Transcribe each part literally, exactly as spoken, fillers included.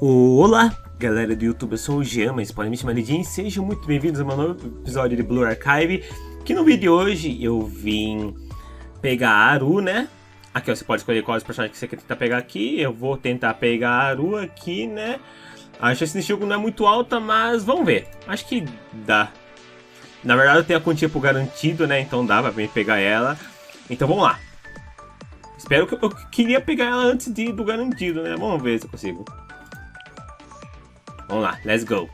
Olá, galera do YouTube, eu sou o Jean, mas podem me chamar de Jean. Sejam muito bem-vindos a um novo episódio de Blue Archive. Que no vídeo de hoje eu vim pegar a Aru, né? Aqui ó, você pode escolher quais personagens que você quer tentar pegar aqui. Eu vou tentar pegar a Aru aqui, né? A chance desse jogo não é muito alta, mas vamos ver. Acho que dá. Na verdade eu tenho a quantia pro garantido, né? Então dá pra mim pegar ela. Então vamos lá. Espero que eu, eu queria pegar ela antes de, do garantido, né? Vamos ver se eu consigo. Vamos lá, let's go.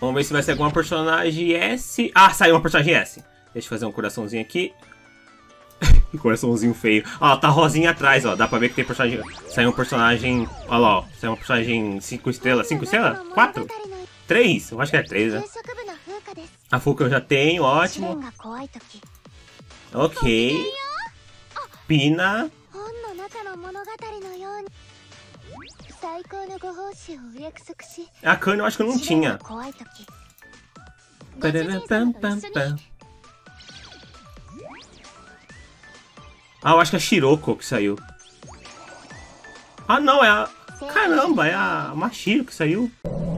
Vamos ver se vai ser alguma personagem S. Ah, saiu uma personagem S. Deixa eu fazer um coraçãozinho aqui. Um coraçãozinho feio. Ó, tá rosinha atrás, ó. Dá pra ver que tem personagem. Saiu um personagem. Olha lá, ó. Saiu uma personagem cinco estrelas. cinco estrelas? quatro? três? Eu acho que é três, né? A Fuka eu já tenho, ótimo. Ok. Pina. A Kani eu acho que eu não tinha. Ah, eu acho que é a Shiroko que saiu. Ah, não, é a... Caramba, é a Mashiro que saiu.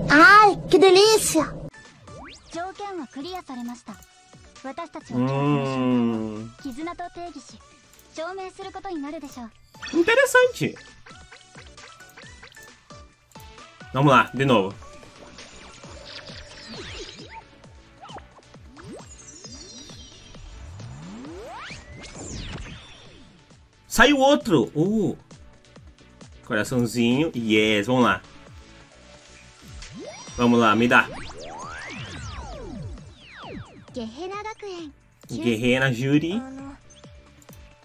Ai, que delícia! Hum... Interessante. Vamos lá, de novo. Saiu outro! Uh. Coraçãozinho. Yes, vamos lá. Vamos lá, me dá. Gehenna, Jury.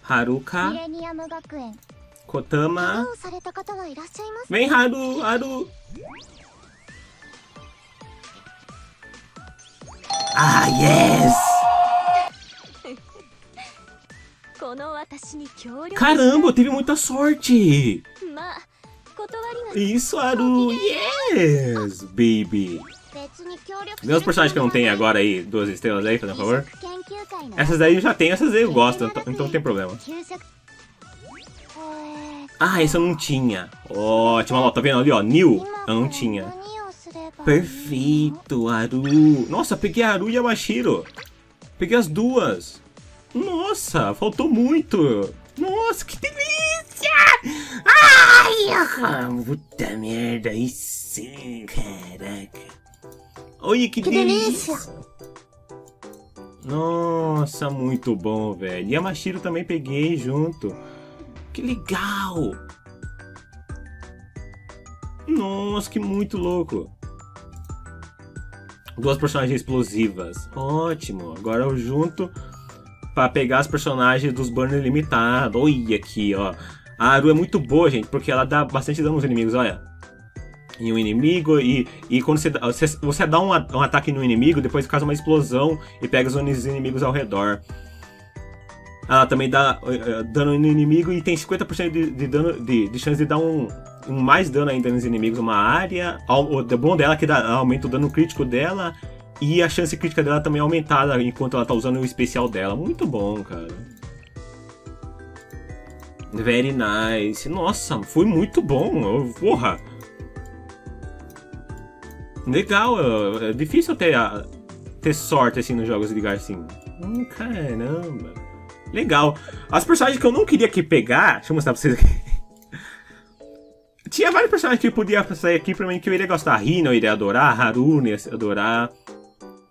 Haruka, Kotama. Vem, Haru, Haru. Ah, yes! Caramba, eu tive muita sorte! Isso, Haru! Yes, baby! Vê os personagens que eu não tenho agora aí, duas estrelas aí, fazendo um favor. Essas daí eu já tenho, essas daí eu gosto, então não tem problema. Ah, esse eu não tinha. Ótimo, ó, tá vendo ali, ó, New, eu não tinha. Perfeito, Aru. Nossa, peguei a Aru e a Mashiro. Peguei as duas. Nossa, faltou muito. Nossa, que delícia. Ai, puta merda, aí sim, caraca. Olha que, que delícia. delícia! Nossa, muito bom, velho. E a Mashiro também peguei junto. Que legal! Nossa, que muito louco! Duas personagens explosivas. Ótimo! Agora eu junto para pegar as personagens dos banners limitados. Olha aqui, ó. A Aru é muito boa, gente, porque ela dá bastante dano nos inimigos, olha. Em um inimigo, e, e quando você, você, você dá um, um ataque no inimigo, depois causa uma explosão e pega os inimigos ao redor. Ela também dá uh, dano no inimigo e tem cinquenta por cento de, de, dano, de, de chance de dar um, um mais dano ainda nos inimigos. Uma área, o bom dela é que dá, aumenta o dano crítico dela e a chance crítica dela também é aumentada enquanto ela tá usando o especial dela. Muito bom, cara. Very nice. Nossa, foi muito bom, porra. Legal, é difícil ter, ter sorte assim nos jogos de garcinho. Hum, caramba. Legal. As personagens que eu não queria aqui pegar, deixa eu mostrar pra vocês aqui. Tinha vários personagens que eu podia sair aqui pra mim que eu iria gostar. Rina eu iria adorar, Haruna eu iria adorar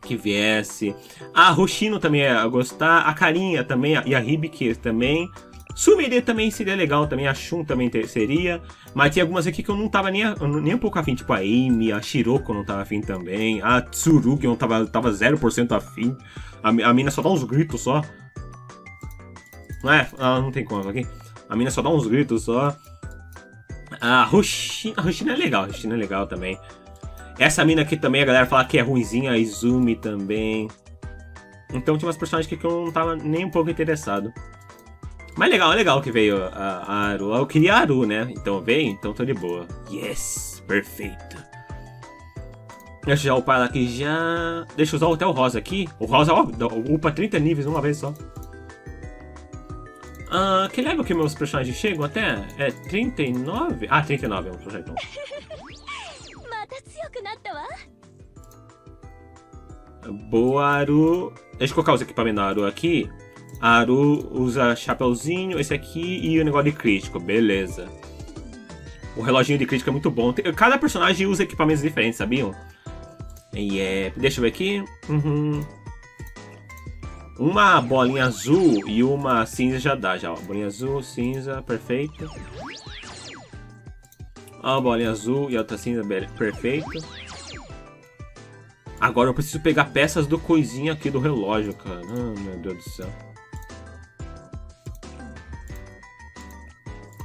que viesse. A Roshin também ia gostar, a Karinha também, e a Hibiki também. Sumire também seria legal, também a Shun também seria. Mas tinha algumas aqui que eu não tava nem, nem um pouco afim, tipo a Eimi, a Shiroko eu não tava afim também. A Tsurugi eu não tava, tava zero por cento afim. A, a mina só dá uns gritos só. Não é? Ah, não tem como aqui. A mina só dá uns gritos só. A Roshin, a Roshin é legal, a Roshin é legal também. Essa mina aqui também, a galera fala que é ruinzinha, a Izumi também. Então tinha umas personagens aqui que eu não tava nem um pouco interessado. Mas legal, legal que veio a, a Aru. Eu queria a Aru, né? Então vem, então tô de boa. Yes, perfeito. Deixa eu já upar ela aqui já. Deixa eu usar até o rosa aqui. O rosa, ó, upa trinta níveis uma vez só. Ah, que level que meus personagens chegam até? É trinta e nove? Ah, trinta e nove é um projeto. Boa, Aru. Deixa eu colocar os equipamentos da Aru aqui. A Aru usa chapeuzinho, esse aqui e o negócio de crítico. Beleza. O reloginho de crítico é muito bom. Cada personagem usa equipamentos diferentes, sabiam? E é... Deixa eu ver aqui. Uhum. Uma bolinha azul e uma cinza já dá, já. Ó. Bolinha azul, cinza, perfeito. Ó, bolinha azul e outra cinza, perfeito. Agora eu preciso pegar peças do coisinha aqui do relógio, cara. Ah, meu Deus do céu.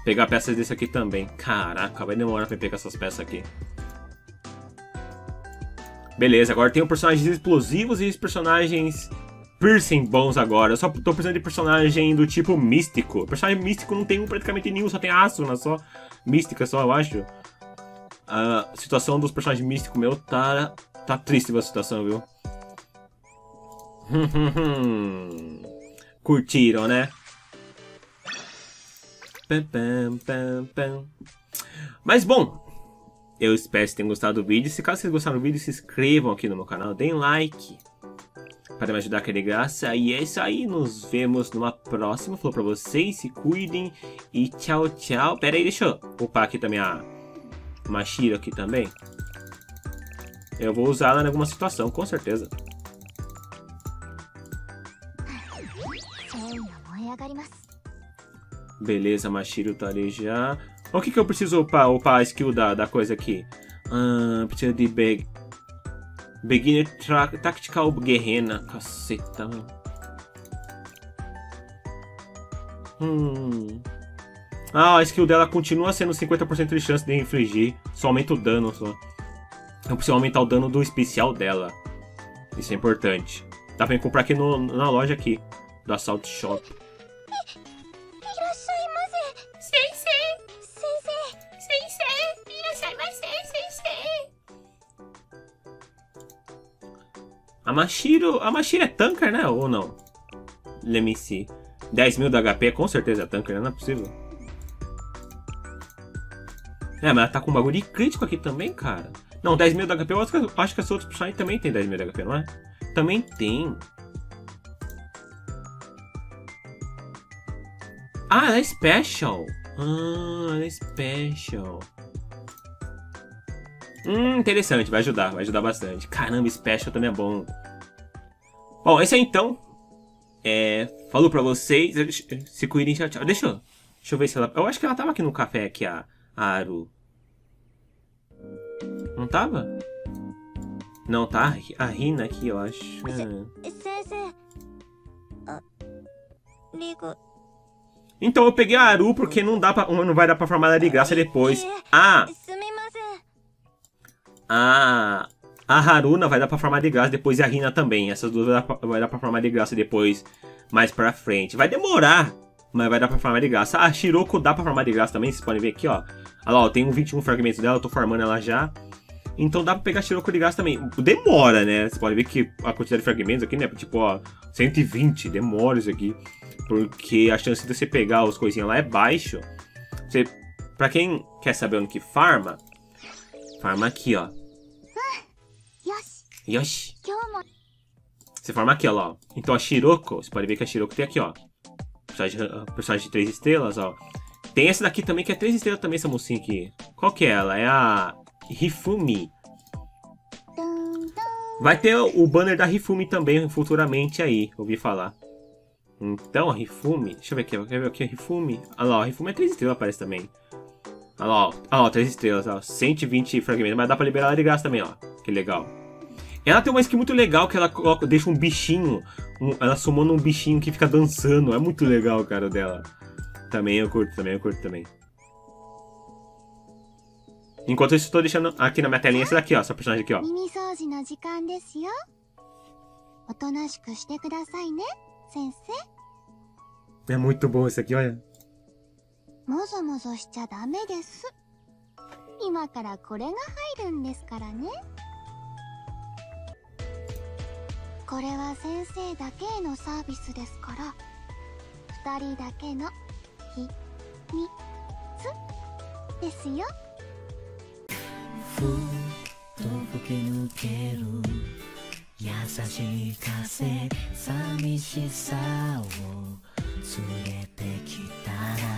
Pegar peças desse aqui também. Caraca, vai demorar pra pegar essas peças aqui. Beleza, agora tem os personagens explosivos e os personagens... piercing bons agora. Eu só tô precisando de personagem do tipo místico. Personagem místico não tem um, praticamente nenhum, só tem a Asuna, só mística, só eu acho. A situação dos personagens místicos meu tá tá triste a situação, viu? Curtiram, né? Mas bom, eu espero que tenham gostado do vídeo. Se caso vocês gostaram do vídeo, se inscrevam aqui no meu canal, deem like para me ajudar a querer graça. E é isso aí, nos vemos numa próxima. Falou pra vocês, se cuidem e tchau, tchau. Pera aí, deixa eu upar aqui também a Mashiro aqui também. Eu vou usar ela em alguma situação, com certeza. Beleza, Mashiro tá ali já. O que que eu preciso upar, upar a skill da, da coisa aqui? Ah, preciso de bag... Beginner Tactical Gehenna. Caceta, mano. Hum. Ah, a skill dela continua sendo cinquenta por cento de chance de infligir. Só aumenta o dano, só. Eu preciso aumentar o dano do especial dela. Isso é importante. Dá pra comprar aqui no, na loja aqui. Do Assault Shop. A Mashiro, a Mashiro é tanker, né? Ou não? Let me see. dez mil da H P, com certeza é tanker, né? Não é possível. É, mas ela tá com um bagulho de crítico aqui também, cara. Não, dez mil da H P, eu acho que, acho que as outras personagens também tem dez mil da H P, não é? Também tem. Ah, ela é special. Ah, ela é special. Hum, interessante, vai ajudar, vai ajudar bastante. Caramba, special também é bom. Bom, esse aí então. É, falou pra vocês. Se cuidem, tchau, tchau. Deixa eu, deixa eu ver se ela... Eu acho que ela tava aqui no café, aqui, a, a Aru. Não tava? Não, tá a Rina aqui, eu acho. Ah. Então eu peguei a Aru porque não, dá pra, não vai dar pra formar ela de graça depois. Ah! Ah, a Haruna vai dar pra farmar de graça depois e a Rina também. Essas duas vai dar pra, vai dar pra farmar de graça depois, mais pra frente. Vai demorar, mas vai dar pra farmar de graça. A Shiroko dá pra farmar de graça também, vocês podem ver aqui, ó. Olha lá, ó, tem um vinte e um fragmentos dela, eu tô farmando ela já. Então dá pra pegar a Shiroko de graça também. Demora, né? Vocês podem ver que a quantidade de fragmentos aqui, né? Tipo, ó, cento e vinte, demora isso aqui. Porque a chance de você pegar as coisinhas lá é baixa. Você, pra quem quer saber onde que farma... Farma aqui, ó. Yoshi. Você farma aqui, ó lá. Então a Shiroko, você pode ver que a Shiroko tem aqui, ó. Personagem, personagem de três estrelas, ó. Tem essa daqui também que é três estrelas também, essa mocinha aqui. Qual que é ela? É a Hifumi. Vai ter o banner da Hifumi também futuramente aí, ouvi falar. Então a Hifumi, deixa eu ver aqui, quer ver aqui a Hifumi? Olha lá, a Hifumi é três estrelas, aparece também. Olha lá, ó. Olha lá, três estrelas, ó. cento e vinte fragmentos, mas dá pra liberar ela de graça também, ó. Que legal. Ela tem uma skin muito legal que ela coloca, deixa um bichinho, um, ela sumando um bichinho que fica dançando. É muito legal, cara, dela. Também eu curto, também eu curto também. Enquanto isso, eu tô deixando aqui na minha telinha essa daqui, ó. Essa personagem aqui, ó. É muito bom esse aqui, olha. ふたりだけの秘密ですよ。ふっと吹き抜ける優しい風、寂しさを連れてきたら